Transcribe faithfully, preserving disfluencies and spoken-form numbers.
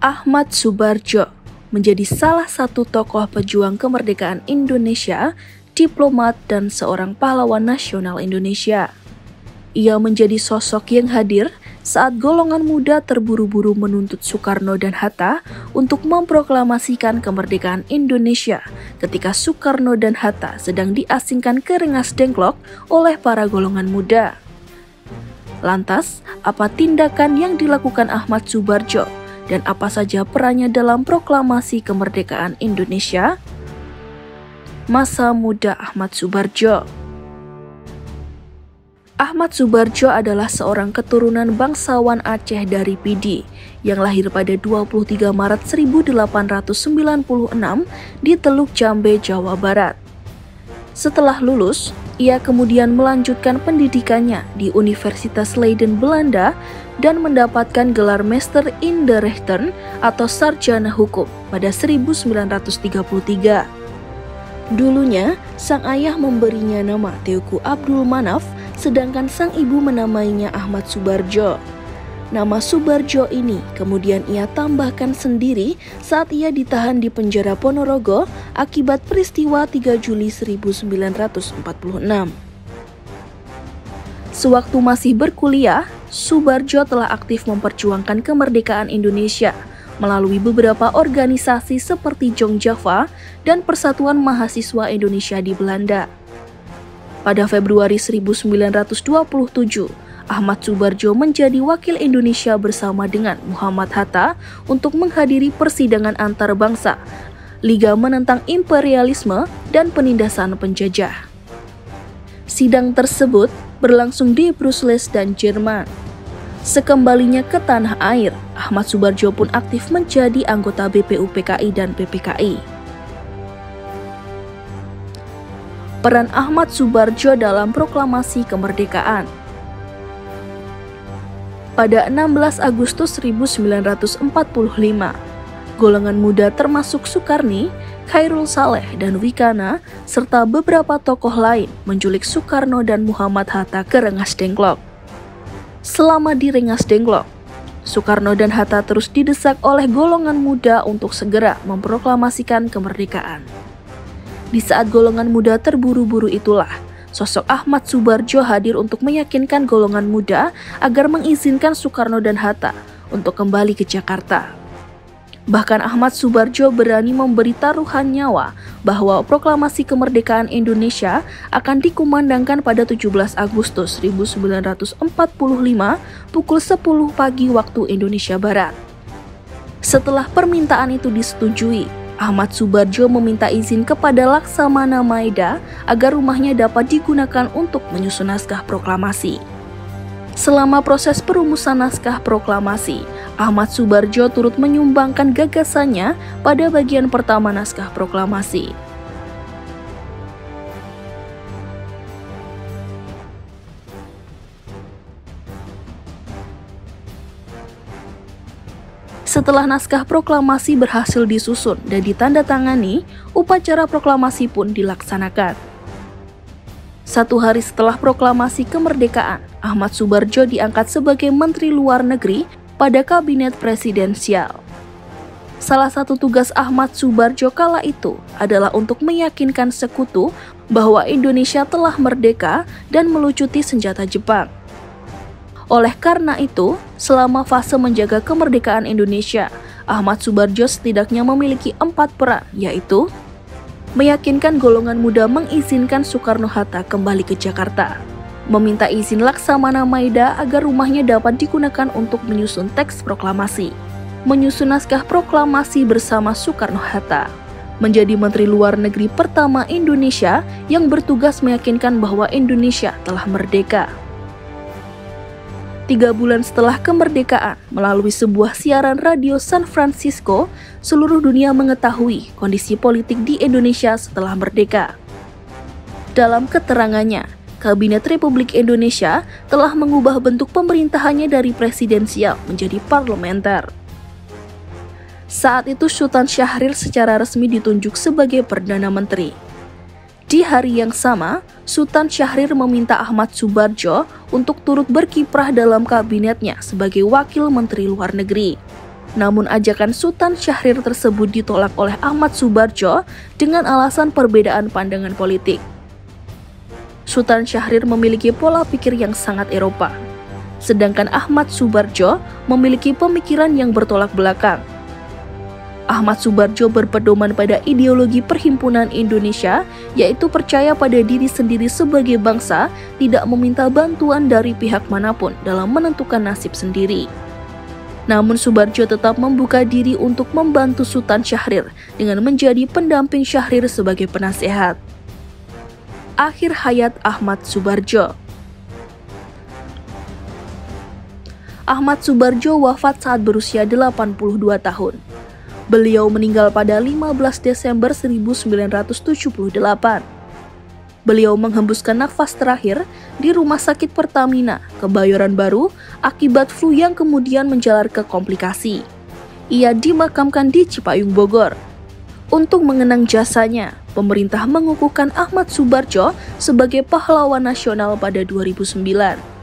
Achmad Soebardjo menjadi salah satu tokoh pejuang kemerdekaan Indonesia, diplomat, dan seorang pahlawan nasional Indonesia. Ia menjadi sosok yang hadir saat golongan muda terburu-buru menuntut Soekarno dan Hatta untuk memproklamasikan kemerdekaan Indonesia ketika Soekarno dan Hatta sedang diasingkan ke Rengasdengklok oleh para golongan muda. Lantas, apa tindakan yang dilakukan Achmad Soebardjo dan apa saja perannya dalam proklamasi kemerdekaan Indonesia? Masa Muda Achmad Soebardjo. Achmad Soebardjo adalah seorang keturunan bangsawan Aceh dari Pidi yang lahir pada dua puluh tiga Maret seribu delapan ratus sembilan puluh enam di Teluk Jambe, Jawa Barat. Setelah lulus, ia kemudian melanjutkan pendidikannya di Universitas Leiden, Belanda dan mendapatkan gelar Master in the Rechten atau Sarjana Hukum pada seribu sembilan ratus tiga puluh tiga. Dulunya, sang ayah memberinya nama Teuku Abdul Manaf, sedangkan sang ibu menamainya Achmad Soebardjo. Nama Soebardjo ini kemudian ia tambahkan sendiri saat ia ditahan di penjara Ponorogo akibat peristiwa tiga Juli seribu sembilan ratus empat puluh enam. Sewaktu masih berkuliah, Soebardjo telah aktif memperjuangkan kemerdekaan Indonesia melalui beberapa organisasi seperti Jong Java dan Persatuan Mahasiswa Indonesia di Belanda. Pada Februari seribu sembilan ratus dua puluh tujuh, Achmad Soebardjo menjadi wakil Indonesia bersama dengan Muhammad Hatta untuk menghadiri persidangan antarbangsa Liga Menentang Imperialisme dan Penindasan Penjajah. Sidang tersebut berlangsung di Brussels dan Jerman. Sekembalinya ke tanah air, Achmad Soebardjo pun aktif menjadi anggota B P U P K I dan P P K I. Peran Achmad Soebardjo dalam proklamasi kemerdekaan. Pada enam belas Agustus seribu sembilan ratus empat puluh lima, golongan muda termasuk Soekarni, Khairul Saleh, dan Wikana, serta beberapa tokoh lain menculik Soekarno dan Muhammad Hatta ke Rengasdengklok. Selama di Rengasdengklok, Soekarno dan Hatta terus didesak oleh golongan muda untuk segera memproklamasikan kemerdekaan. Di saat golongan muda terburu-buru itulah, sosok Achmad Soebardjo hadir untuk meyakinkan golongan muda agar mengizinkan Soekarno dan Hatta untuk kembali ke Jakarta. Bahkan Achmad Soebardjo berani memberi taruhan nyawa bahwa proklamasi kemerdekaan Indonesia akan dikumandangkan pada tujuh belas Agustus seribu sembilan ratus empat puluh lima pukul sepuluh pagi waktu Indonesia Barat. Setelah permintaan itu disetujui, Achmad Soebardjo meminta izin kepada Laksamana Maeda agar rumahnya dapat digunakan untuk menyusun naskah proklamasi. Selama proses perumusan naskah proklamasi, Achmad Soebardjo turut menyumbangkan gagasannya pada bagian pertama naskah proklamasi. Setelah naskah proklamasi berhasil disusun dan ditandatangani, upacara proklamasi pun dilaksanakan. Satu hari setelah proklamasi kemerdekaan, Achmad Soebardjo diangkat sebagai Menteri Luar Negeri pada Kabinet Presidensial. Salah satu tugas Achmad Soebardjo kala itu adalah untuk meyakinkan sekutu bahwa Indonesia telah merdeka dan melucuti senjata Jepang. Oleh karena itu, selama fase menjaga kemerdekaan Indonesia, Achmad Soebardjo setidaknya memiliki empat peran, yaitu meyakinkan golongan muda mengizinkan Soekarno-Hatta kembali ke Jakarta, meminta izin Laksamana Maeda agar rumahnya dapat digunakan untuk menyusun teks proklamasi, menyusun naskah proklamasi bersama Soekarno-Hatta, menjadi Menteri Luar Negeri pertama Indonesia yang bertugas meyakinkan bahwa Indonesia telah merdeka. Tiga bulan setelah kemerdekaan, melalui sebuah siaran radio San Francisco, seluruh dunia mengetahui kondisi politik di Indonesia setelah merdeka. Dalam keterangannya, Kabinet Republik Indonesia telah mengubah bentuk pemerintahannya dari presidensial menjadi parlementer. Saat itu Sutan Syahrir secara resmi ditunjuk sebagai Perdana Menteri. Di hari yang sama, Sutan Syahrir meminta Achmad Soebardjo untuk turut berkiprah dalam kabinetnya sebagai Wakil Menteri Luar Negeri. Namun ajakan Sutan Syahrir tersebut ditolak oleh Achmad Soebardjo dengan alasan perbedaan pandangan politik. Sutan Syahrir memiliki pola pikir yang sangat Eropa, sedangkan Achmad Soebardjo memiliki pemikiran yang bertolak belakang. Achmad Soebardjo berpedoman pada ideologi perhimpunan Indonesia, yaitu percaya pada diri sendiri sebagai bangsa, tidak meminta bantuan dari pihak manapun dalam menentukan nasib sendiri. Namun Soebardjo tetap membuka diri untuk membantu Sutan Syahrir dengan menjadi pendamping Syahrir sebagai penasehat. Akhir hayat Achmad Soebardjo. Achmad Soebardjo wafat saat berusia delapan puluh dua tahun. Beliau meninggal pada lima belas Desember seribu sembilan ratus tujuh puluh delapan. Beliau menghembuskan nafas terakhir di Rumah Sakit Pertamina, Kebayoran Baru, akibat flu yang kemudian menjalar ke komplikasi. Ia dimakamkan di Cipayung, Bogor. Untuk mengenang jasanya, pemerintah mengukuhkan Achmad Soebardjo sebagai pahlawan nasional pada dua ribu sembilan.